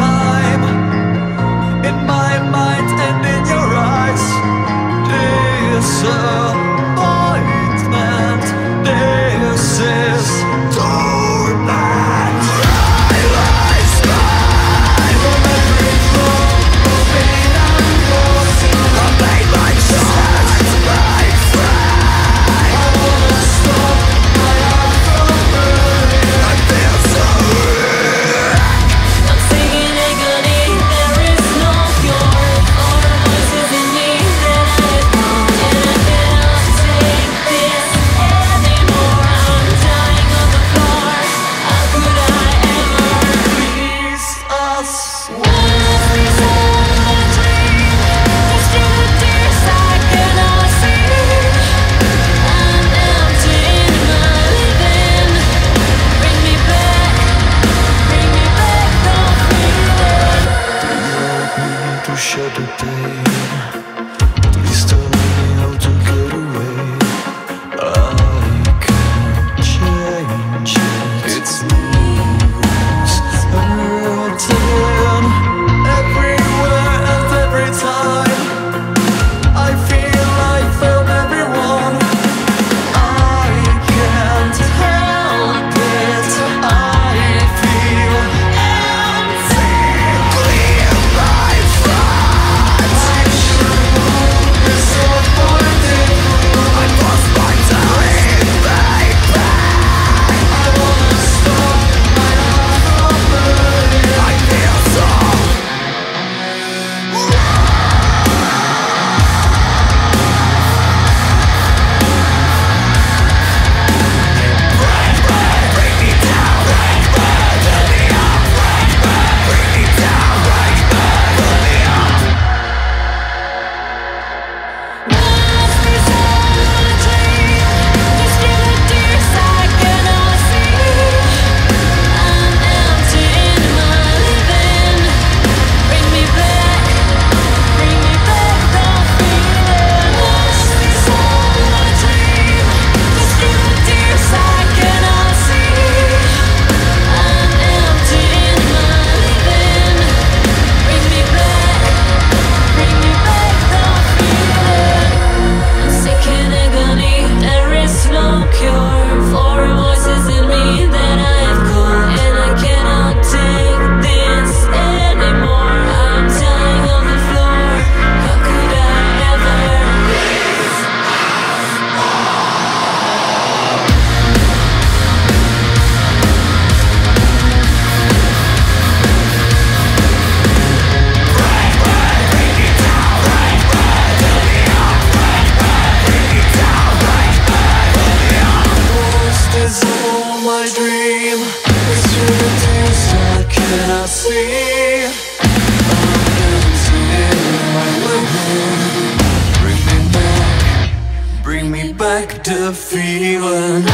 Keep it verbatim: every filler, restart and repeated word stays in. time, in my mind and in your eyes. This appointment, this is torment. Bring me back the feeling.